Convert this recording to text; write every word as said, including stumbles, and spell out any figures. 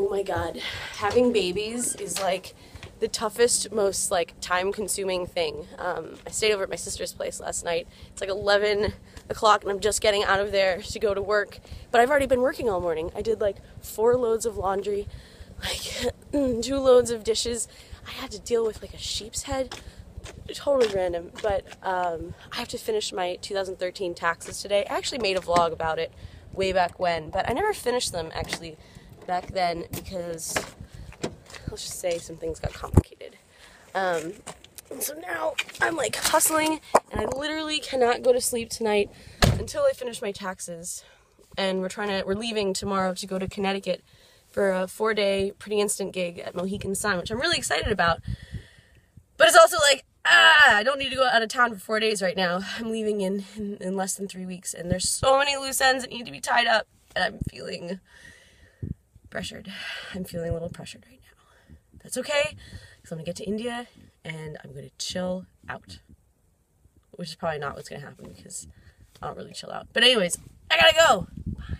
oh my God, having babies is like the toughest, most like time-consuming thing. Um, I stayed over at my sister's place last night. It's like eleven o'clock and I'm just getting out of there to go to work, but I've already been working all morning. I did like four loads of laundry, like two loads of dishes. I had to deal with like a sheep's head. Totally random, but um, I have to finish my two thousand thirteen taxes today. I actually made a vlog about it way back when, but I never finished them actually back then because, let's just say, some things got complicated. Um, so now I'm like hustling, and I literally cannot go to sleep tonight until I finish my taxes. And we're trying to, we're leaving tomorrow to go to Connecticut for a four-day pretty instant gig at Mohican Sun, which I'm really excited about. But it's also like, ah, I don't need to go out of town for four days right now. I'm leaving in, in, in less than three weeks, and there's so many loose ends that need to be tied up, and I'm feeling pressured. I'm feeling a little pressured right now. That's okay, because I'm going to get to India, and I'm going to chill out, which is probably not what's going to happen, because I don't really chill out. But anyways, I gotta go! Bye.